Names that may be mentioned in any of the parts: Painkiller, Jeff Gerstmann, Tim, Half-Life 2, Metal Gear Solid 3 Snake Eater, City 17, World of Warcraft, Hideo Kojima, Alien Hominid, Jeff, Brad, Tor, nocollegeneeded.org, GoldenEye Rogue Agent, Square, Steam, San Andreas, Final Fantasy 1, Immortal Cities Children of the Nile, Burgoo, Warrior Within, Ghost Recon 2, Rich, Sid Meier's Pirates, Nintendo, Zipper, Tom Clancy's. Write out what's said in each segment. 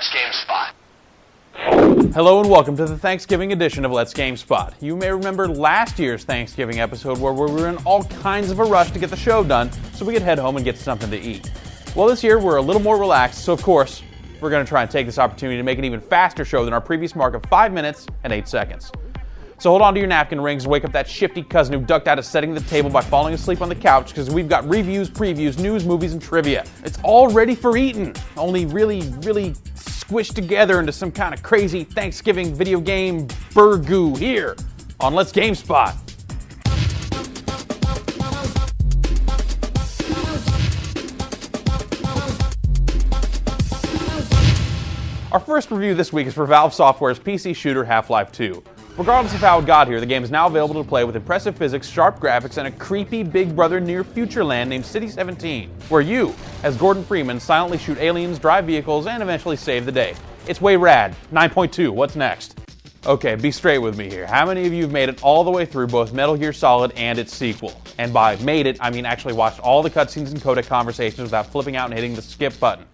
Let's GameSpot. Hello and welcome to the Thanksgiving edition of Let's GameSpot. You may remember last year's Thanksgiving episode where we were in all kinds of a rush to get the show done so we could head home and get something to eat. Well, this year we're a little more relaxed, so of course we're going to try and take this opportunity to make an even faster show than our previous mark of 5 minutes and 8 seconds. So hold on to your napkin rings and wake up that shifty cousin who ducked out of setting the table by falling asleep on the couch, because we've got reviews, previews, news, movies, and trivia. It's all ready for eating, only really squished together into some kind of crazy Thanksgiving video game burgoo here on Let's GameSpot. Our first review this week is for Valve Software's PC shooter Half-Life 2. Regardless of how it got here, the game is now available to play with impressive physics, sharp graphics, and a creepy big brother near future land named City 17, where you, as Gordon Freeman, silently shoot aliens, drive vehicles, and eventually save the day. It's way rad. 9.2, what's next? Okay, be straight with me here. How many of you have made it all the way through both Metal Gear Solid and its sequel? And by made it, I mean actually watched all the cutscenes and codec conversations without flipping out and hitting the skip button.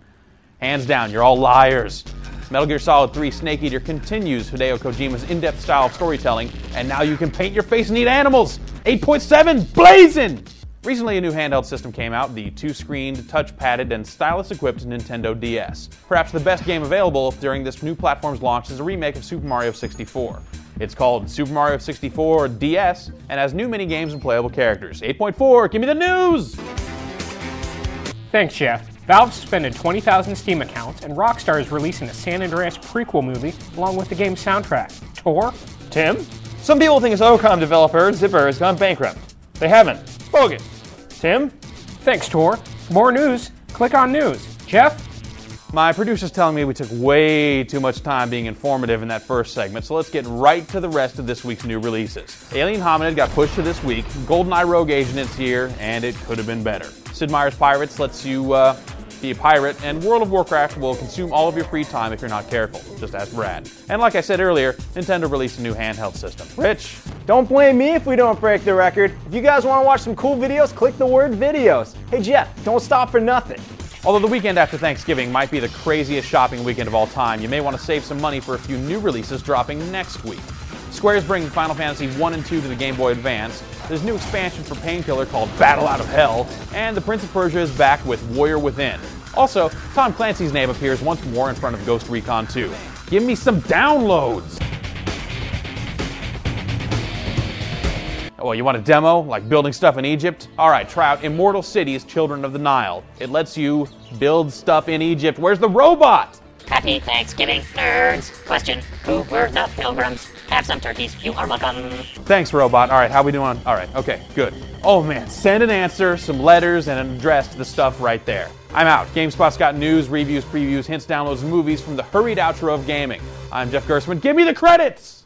Hands down, you're all liars. Metal Gear Solid 3 Snake Eater continues Hideo Kojima's in-depth style of storytelling, and now you can paint your face and eat animals! 8.7, blazing! Recently, a new handheld system came out, the two-screened, touch-padded, and stylus-equipped Nintendo DS. Perhaps the best game available during this new platform's launch is a remake of Super Mario 64. It's called Super Mario 64 DS, and has new mini-games and playable characters. 8.4, give me the news! Thanks, Jeff. Valve suspended 20,000 Steam accounts, and Rockstar is releasing a San Andreas prequel movie along with the game's soundtrack. Tor? Tim? Some people think its OCOM developer, Zipper, has gone bankrupt. They haven't. Bogus. Tim? Thanks, Tor. For more news, click on News. Jeff? My producer's telling me we took way too much time being informative in that first segment, so let's get right to the rest of this week's new releases. Alien Hominid got pushed to this week, GoldenEye Rogue Agent is here, and it could have been better. Sid Meier's Pirates lets you, be a pirate, and World of Warcraft will consume all of your free time if you're not careful. Just ask Brad. And like I said earlier, Nintendo released a new handheld system. Rich? Don't blame me if we don't break the record. If you guys want to watch some cool videos, click the word videos. Hey Jeff, don't stop for nothing. Although the weekend after Thanksgiving might be the craziest shopping weekend of all time, you may want to save some money for a few new releases dropping next week. Square is bringing Final Fantasy 1 and 2 to the Game Boy Advance. There's a new expansion for Painkiller called Battle Out of Hell, and the Prince of Persia is back with Warrior Within. Also, Tom Clancy's name appears once more in front of Ghost Recon 2. Give me some downloads! Well, you want a demo? Like building stuff in Egypt? Alright, try out Immortal Cities Children of the Nile. It lets you build stuff in Egypt. Where's the robot? Happy Thanksgiving, nerds! Question, who were the pilgrims? Have some turkeys, you are welcome. Thanks, robot. Alright, how we doing? Alright, okay, good. Oh man, send an answer, some letters, and an address to the stuff right there. I'm out. GameSpot's got news, reviews, previews, hints, downloads, and movies from the hurried outro of gaming. I'm Jeff Gerstmann. Give me the credits!